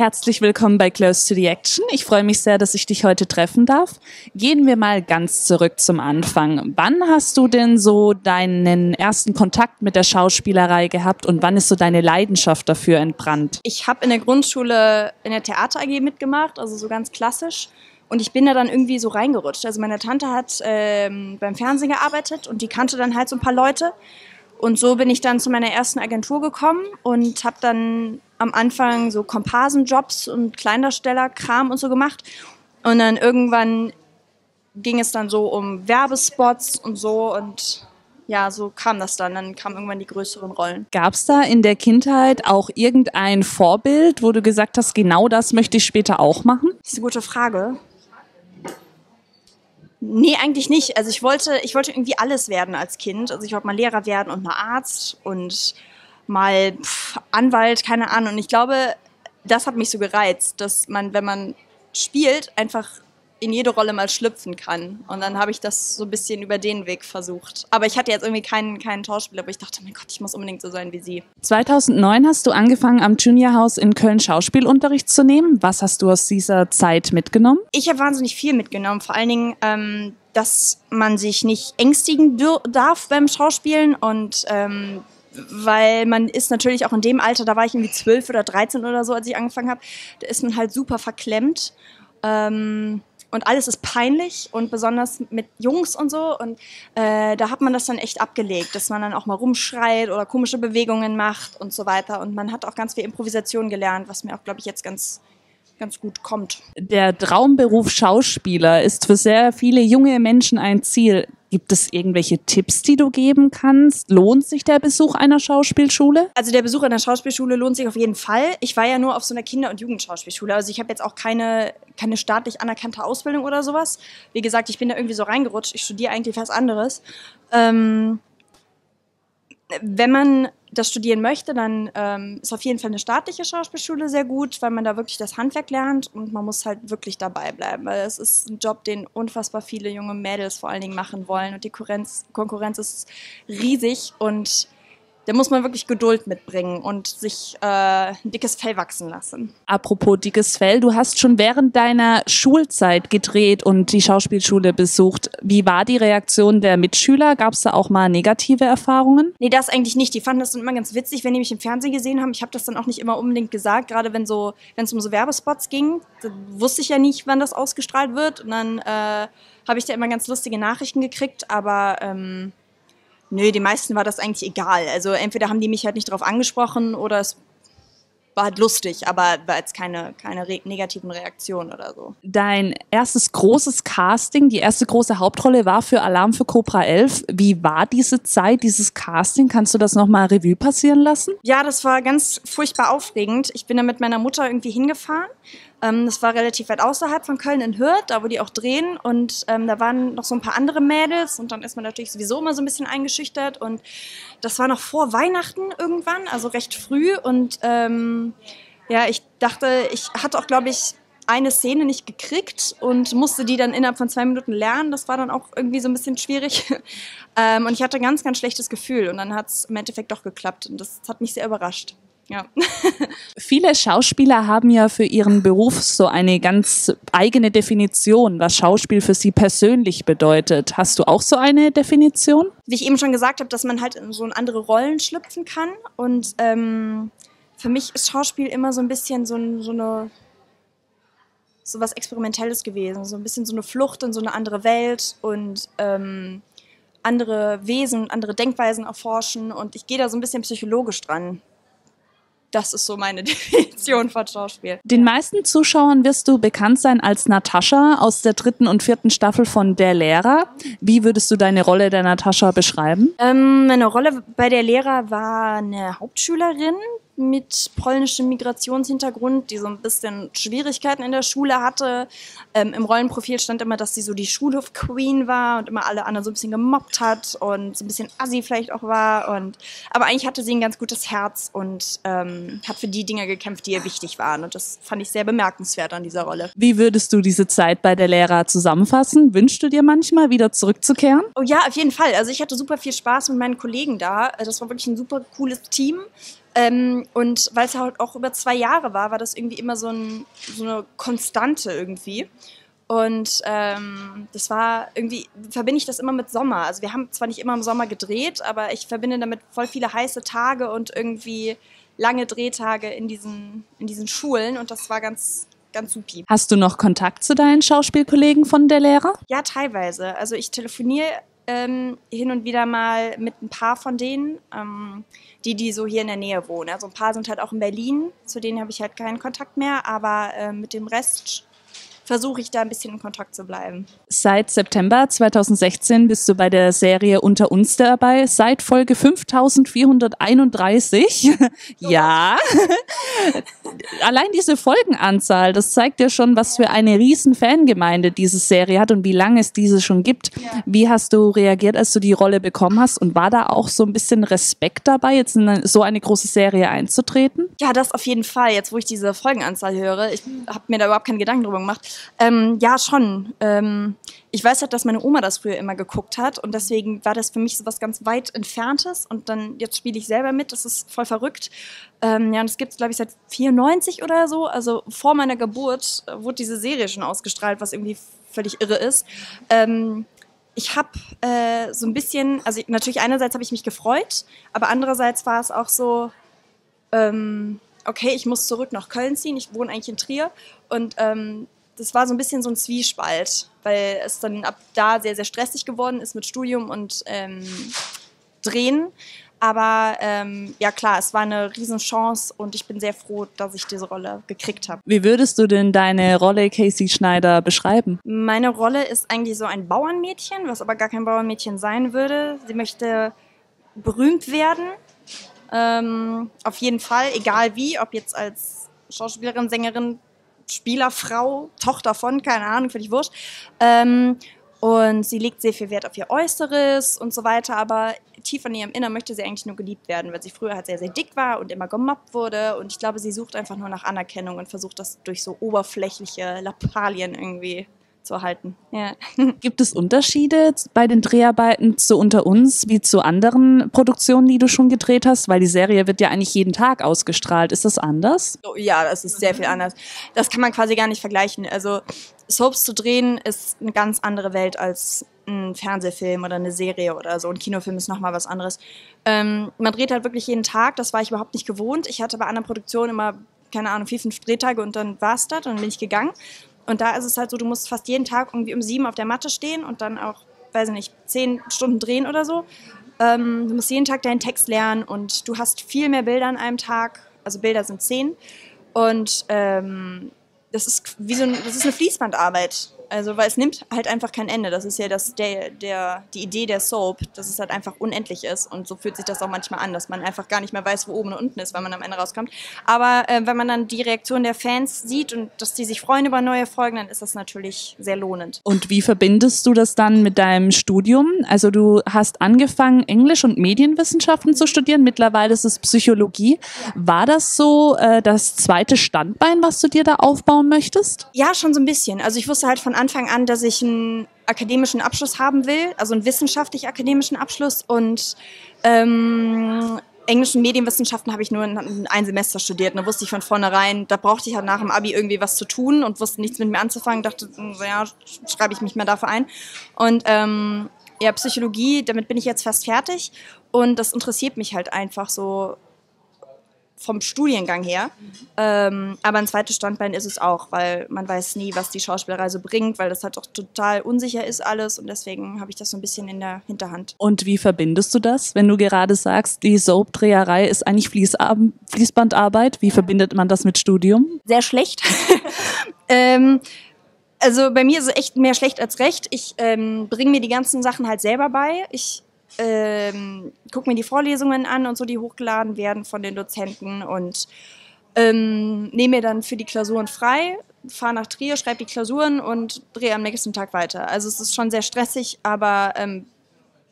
Herzlich willkommen bei Close to the Action. Ich freue mich sehr, dass ich dich heute treffen darf. Gehen wir mal ganz zurück zum Anfang. Wann hast du denn so deinen ersten Kontakt mit der Schauspielerei gehabt und wann ist so deine Leidenschaft dafür entbrannt? Ich habe in der Grundschule in der Theater AG mitgemacht, also so ganz klassisch. Und ich bin da dann irgendwie so reingerutscht. Also meine Tante hat beim Fernsehen gearbeitet und die kannte dann halt so ein paar Leute. Und so bin ich dann zu meiner ersten Agentur gekommen und habe dann am Anfang so Komparsenjobs und Kleindarstellerkram und so gemacht. Und dann irgendwann ging es dann so um Werbespots und so und ja, so kam das dann. Dann kamen irgendwann die größeren Rollen. Gab es da in der Kindheit auch irgendein Vorbild, wo du gesagt hast, genau das möchte ich später auch machen? Das ist eine gute Frage. Nee, eigentlich nicht. Also ich wollte irgendwie alles werden als Kind. Also ich wollte mal Lehrer werden und mal Arzt und mal Anwalt, keine Ahnung. Und ich glaube, das hat mich so gereizt, dass man, wenn man spielt, einfach in jede Rolle mal schlüpfen kann. Und dann habe ich das so ein bisschen über den Weg versucht. Aber ich hatte jetzt irgendwie keinen Schauspieler, aber ich dachte, mein Gott, ich muss unbedingt so sein wie sie. 2009 hast du angefangen, am Juniorhaus in Köln Schauspielunterricht zu nehmen. Was hast du aus dieser Zeit mitgenommen? Ich habe wahnsinnig viel mitgenommen. Vor allen Dingen, dass man sich nicht ängstigen darf beim Schauspielen und weil man ist natürlich auch in dem Alter, da war ich irgendwie 12 oder 13 oder so, als ich angefangen habe, da ist man halt super verklemmt. Und alles ist peinlich und besonders mit Jungs und so. Und da hat man das dann echt abgelegt, dass man dann auch mal rumschreit oder komische Bewegungen macht und so weiter. Und man hat auch ganz viel Improvisation gelernt, was mir auch, glaube ich, jetzt ganz gut kommt. Der Traumberuf Schauspieler ist für sehr viele junge Menschen ein Ziel. Gibt es irgendwelche Tipps, die du geben kannst? Lohnt sich der Besuch einer Schauspielschule? Also der Besuch einer Schauspielschule lohnt sich auf jeden Fall. Ich war ja nur auf so einer Kinder- und Jugendschauspielschule. Also ich habe jetzt auch keine staatlich anerkannte Ausbildung oder sowas. Wie gesagt, ich bin da irgendwie so reingerutscht. Ich studiere eigentlich was anderes. Wenn man das studieren möchte, dann ist auf jeden Fall eine staatliche Schauspielschule sehr gut, weil man da wirklich das Handwerk lernt und man muss halt wirklich dabei bleiben, weil es ist ein Job, den unfassbar viele junge Mädels vor allen Dingen machen wollen und die Konkurrenz ist riesig und da muss man wirklich Geduld mitbringen und sich ein dickes Fell wachsen lassen. Apropos dickes Fell, du hast schon während deiner Schulzeit gedreht und die Schauspielschule besucht. Wie war die Reaktion der Mitschüler? Gab es da auch mal negative Erfahrungen? Nee, das eigentlich nicht. Die fanden das dann immer ganz witzig, wenn die mich im Fernsehen gesehen haben. Ich habe das dann auch nicht immer unbedingt gesagt, gerade wenn es um so Werbespots ging. Da wusste ich ja nicht, wann das ausgestrahlt wird. Und dann habe ich da immer ganz lustige Nachrichten gekriegt, aber nö, die meisten war das eigentlich egal. Also entweder haben die mich halt nicht drauf angesprochen oder es war halt lustig, aber war jetzt keine negativen Reaktionen oder so. Dein erstes großes Casting, die erste große Hauptrolle war für Alarm für Cobra 11. Wie war diese Zeit, dieses Casting? Kannst du das nochmal Revue passieren lassen? Ja, das war ganz furchtbar aufregend. Ich bin da mit meiner Mutter irgendwie hingefahren. Das war relativ weit außerhalb von Köln in Hürth, da wo die auch drehen und da waren noch so ein paar andere Mädels und dann ist man natürlich sowieso immer so ein bisschen eingeschüchtert und das war noch vor Weihnachten irgendwann, also recht früh und ja, ich dachte, ich hatte auch, glaube ich, eine Szene nicht gekriegt und musste die dann innerhalb von 2 Minuten lernen. Das war dann auch irgendwie so ein bisschen schwierig. Und ich hatte ein ganz, ganz schlechtes Gefühl und dann hat es im Endeffekt doch geklappt und das hat mich sehr überrascht. Ja. Viele Schauspieler haben ja für ihren Beruf so eine ganz eigene Definition, was Schauspiel für sie persönlich bedeutet. Hast du auch so eine Definition? Wie ich eben schon gesagt habe, dass man halt in so andere Rollen schlüpfen kann. Und für mich ist Schauspiel immer so ein bisschen so was Experimentelles gewesen. So ein bisschen so eine Flucht in so eine andere Welt und andere Wesen, andere Denkweisen erforschen. Und ich gehe da so ein bisschen psychologisch dran. Das ist so meine Definition von Schauspiel. Den meisten Zuschauern wirst du bekannt sein als Natascha aus der 3. und 4. Staffel von Der Lehrer. Wie würdest du deine Rolle der Natascha beschreiben? Meine Rolle bei Der Lehrer war eine Hauptschülerin, mit polnischem Migrationshintergrund, die so ein bisschen Schwierigkeiten in der Schule hatte. Im Rollenprofil stand immer, dass sie so die Schulhof-Queen war und immer alle anderen so ein bisschen gemobbt hat und so ein bisschen assi vielleicht auch war. Aber eigentlich hatte sie ein ganz gutes Herz und hat für die Dinge gekämpft, die ihr wichtig waren. Und das fand ich sehr bemerkenswert an dieser Rolle. Wie würdest du diese Zeit bei Der Lehrer zusammenfassen? Wünschst du dir manchmal, wieder zurückzukehren? Oh ja, auf jeden Fall. Also ich hatte super viel Spaß mit meinen Kollegen da. Das war wirklich ein super cooles Team. Und weil es halt auch über 2 Jahre war, war das irgendwie immer so eine Konstante irgendwie. Und das war irgendwie, verbinde ich das immer mit Sommer. Also wir haben zwar nicht immer im Sommer gedreht, aber ich verbinde damit voll viele heiße Tage und irgendwie lange Drehtage in diesen Schulen. Und das war ganz supi. Hast du noch Kontakt zu deinen Schauspielkollegen von Der Lehrer? Ja, teilweise. Also ich telefoniere hin und wieder mal mit ein paar von denen, die so hier in der Nähe wohnen. Also ein paar sind halt auch in Berlin, zu denen habe ich halt keinen Kontakt mehr, aber mit dem Rest versuche ich da ein bisschen in Kontakt zu bleiben. Seit September 2016 bist du bei der Serie Unter uns dabei, seit Folge 5431. Ja, allein diese Folgenanzahl, das zeigt ja schon, was für eine riesen Fangemeinde diese Serie hat und wie lange es diese schon gibt. Ja. Wie hast du reagiert, als du die Rolle bekommen hast, und war da auch so ein bisschen Respekt dabei, jetzt in so eine große Serie einzutreten? Ja, das auf jeden Fall. Jetzt, wo ich diese Folgenanzahl höre, ich habe mir da überhaupt keine Gedanken drüber gemacht. Ja, schon. Ich weiß halt, dass meine Oma das früher immer geguckt hat und deswegen war das für mich so was ganz weit Entferntes, und dann, jetzt spiele ich selber mit, das ist voll verrückt. Ja, und das gibt es, glaube ich, seit 94 oder so, also vor meiner Geburt wurde diese Serie schon ausgestrahlt, was irgendwie völlig irre ist. Ich habe so ein bisschen, also natürlich einerseits habe ich mich gefreut, aber andererseits war es auch so, okay, ich muss zurück nach Köln ziehen, ich wohne eigentlich in Trier, und das war so ein bisschen so ein Zwiespalt, weil es dann ab da sehr, sehr stressig geworden ist mit Studium und Drehen. Aber ja klar, es war eine Riesenchance und ich bin sehr froh, dass ich diese Rolle gekriegt habe. Wie würdest du denn deine Rolle Casey Schneider beschreiben? Meine Rolle ist eigentlich so ein Bauernmädchen, was aber gar kein Bauernmädchen sein würde. Sie möchte berühmt werden, auf jeden Fall, egal wie, ob jetzt als Schauspielerin, Sängerin, Spielerfrau, Tochter von, keine Ahnung, völlig wurscht. Und sie legt sehr viel Wert auf ihr Äußeres und so weiter, aber tief in ihrem Innern möchte sie eigentlich nur geliebt werden, weil sie früher halt sehr, sehr dick war und immer gemobbt wurde. Und ich glaube, sie sucht einfach nur nach Anerkennung und versucht das durch so oberflächliche Lappalien irgendwie zu erhalten. Ja. Gibt es Unterschiede bei den Dreharbeiten zu Unter uns wie zu anderen Produktionen, die du schon gedreht hast? Weil die Serie wird ja eigentlich jeden Tag ausgestrahlt. Ist das anders? Oh, ja, das ist sehr viel anders. Das kann man quasi gar nicht vergleichen. Also Soaps zu drehen ist eine ganz andere Welt als ein Fernsehfilm oder eine Serie oder so. Ein Kinofilm ist nochmal was anderes. Man dreht halt wirklich jeden Tag. Das war ich überhaupt nicht gewohnt. Ich hatte bei anderen Produktionen immer, keine Ahnung, 4, 5 Drehtage und dann war es das und dann bin ich gegangen. Und da ist es halt so, du musst fast jeden Tag irgendwie um 7 auf der Matte stehen und dann auch, weiß ich nicht, 10 Stunden drehen oder so. Du musst jeden Tag deinen Text lernen und du hast viel mehr Bilder an einem Tag. Also Bilder sind 10. Und das ist wie so das ist eine Fließbandarbeit. Also, weil es nimmt halt einfach kein Ende. Das ist ja die Idee der Soap, dass es halt einfach unendlich ist. Und so fühlt sich das auch manchmal an, dass man einfach gar nicht mehr weiß, wo oben und unten ist, wenn man am Ende rauskommt. Aber wenn man dann die Reaktion der Fans sieht und dass die sich freuen über neue Folgen, dann ist das natürlich sehr lohnend. Und wie verbindest du das dann mit deinem Studium? Also du hast angefangen, Englisch und Medienwissenschaften zu studieren. Mittlerweile ist es Psychologie. War das so das zweite Standbein, was du dir da aufbauen möchtest? Ja, schon so ein bisschen. Also ich wusste halt von Anfang an, dass ich einen akademischen Abschluss haben will, also einen wissenschaftlich-akademischen Abschluss, und Englisch und Medienwissenschaften habe ich nur ein Semester studiert. Da wusste ich von vornherein, da brauchte ich halt nach dem Abi irgendwie was zu tun und wusste nichts mit mir anzufangen. Dachte, ja, schreibe ich mich mal dafür ein. Und ja, Psychologie, damit bin ich jetzt fast fertig und das interessiert mich halt einfach so vom Studiengang her, aber ein zweites Standbein ist es auch, weil man weiß nie, was die Schauspielreise bringt, weil das halt auch total unsicher ist alles, und deswegen habe ich das so ein bisschen in der Hinterhand. Und wie verbindest du das, wenn du gerade sagst, die Soap-Dreherei ist eigentlich Fließbandarbeit, wie verbindet man das mit Studium? Sehr schlecht. Also bei mir ist es echt mehr schlecht als recht. Ich bringe mir die ganzen Sachen halt selber bei. Ich gucke mir die Vorlesungen an und so, die hochgeladen werden von den Dozenten, und nehme mir dann für die Klausuren frei, fahre nach Trier, schreibe die Klausuren und drehe am nächsten Tag weiter. Also es ist schon sehr stressig, aber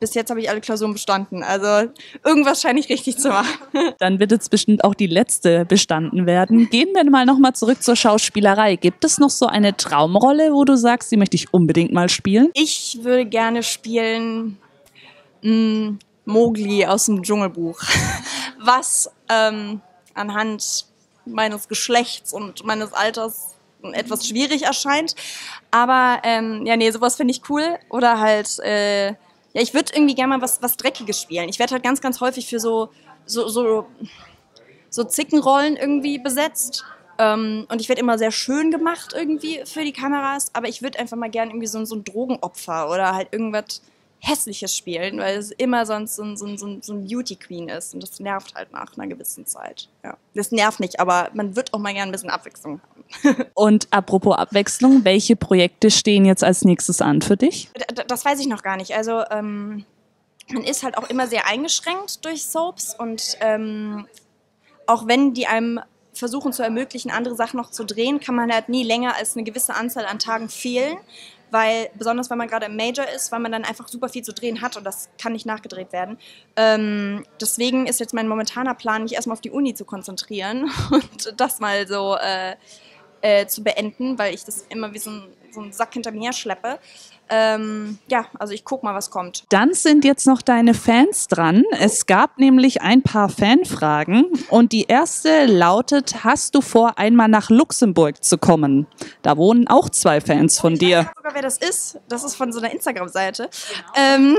bis jetzt habe ich alle Klausuren bestanden. Also irgendwas scheine ich richtig zu machen. Dann wird jetzt bestimmt auch die letzte bestanden werden. Gehen wir mal nochmal zurück zur Schauspielerei. Gibt es noch so eine Traumrolle, wo du sagst, die möchte ich unbedingt mal spielen? Ich würde gerne spielen Mowgli aus dem Dschungelbuch. Was anhand meines Geschlechts und meines Alters etwas schwierig erscheint. Aber ja, nee, sowas finde ich cool. Oder halt... ja, ich würde irgendwie gerne mal was Dreckiges spielen. Ich werde halt ganz häufig für so Zickenrollen irgendwie besetzt. Und ich werde immer sehr schön gemacht irgendwie für die Kameras. Aber ich würde einfach mal gerne irgendwie so ein Drogenopfer oder halt irgendwas Hässliches spielen, weil es immer sonst so ein Beauty Queen ist. Und das nervt halt nach einer gewissen Zeit. Ja. Das nervt nicht, aber man wird auch mal gerne ein bisschen Abwechslung haben. Und apropos Abwechslung, welche Projekte stehen jetzt als nächstes an für dich? Das weiß ich noch gar nicht. Also man ist halt auch immer sehr eingeschränkt durch Soaps. Und auch wenn die einem versuchen zu ermöglichen, andere Sachen noch zu drehen, kann man halt nie länger als eine gewisse Anzahl an Tagen fehlen. Weil, besonders wenn man gerade im Major ist, weil man dann einfach super viel zu drehen hat und das kann nicht nachgedreht werden. Deswegen ist jetzt mein momentaner Plan, mich erstmal auf die Uni zu konzentrieren und das mal so zu beenden, weil ich das immer wie so einen Sack hinter mir her schleppe. Ja, also ich guck mal, was kommt. Dann sind jetzt noch deine Fans dran. Es gab nämlich ein paar Fanfragen und die erste lautet, hast du vor, einmal nach Luxemburg zu kommen? Da wohnen auch zwei Fans von dir. Ich weiß sogar, wer das ist. Das ist von so einer Instagram-Seite. Genau.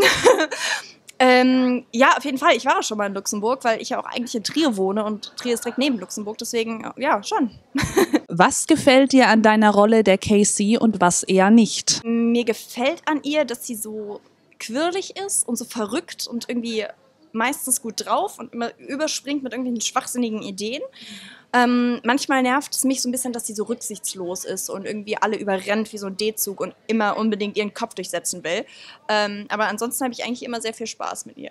Ja, auf jeden Fall. Ich war auch schon mal in Luxemburg, weil ich ja auch eigentlich in Trier wohne und Trier ist direkt neben Luxemburg, deswegen, ja, schon. Was gefällt dir an deiner Rolle der Casey und was eher nicht? Mir gefällt an ihr, dass sie so quirlig ist und so verrückt und irgendwie meistens gut drauf und immer überspringt mit irgendwelchen schwachsinnigen Ideen. Manchmal nervt es mich so ein bisschen, dass sie so rücksichtslos ist und irgendwie alle überrennt wie so ein D-Zug und immer unbedingt ihren Kopf durchsetzen will. Aber ansonsten habe ich eigentlich immer sehr viel Spaß mit ihr.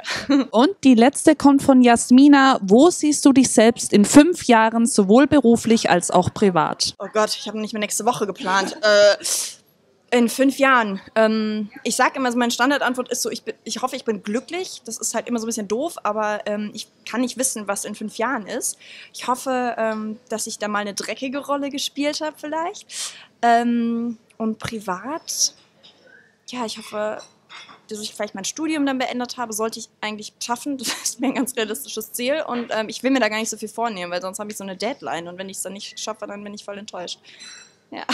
Und die letzte kommt von Jasmina. Wo siehst du dich selbst in 5 Jahren, sowohl beruflich als auch privat? Oh Gott, ich habe nicht mehr nächste Woche geplant. In 5 Jahren. Ich sage immer so, meine Standardantwort ist so, ich hoffe, ich bin glücklich. Das ist halt immer so ein bisschen doof, aber ich kann nicht wissen, was in 5 Jahren ist. Ich hoffe, dass ich da mal eine dreckige Rolle gespielt habe vielleicht. Und privat, ja, ich hoffe, dass ich vielleicht mein Studium dann beendet habe, sollte ich eigentlich schaffen. Das ist mir ein ganz realistisches Ziel und ich will mir da gar nicht so viel vornehmen, weil sonst habe ich so eine Deadline und wenn ich es dann nicht schaffe, dann bin ich voll enttäuscht. Ja.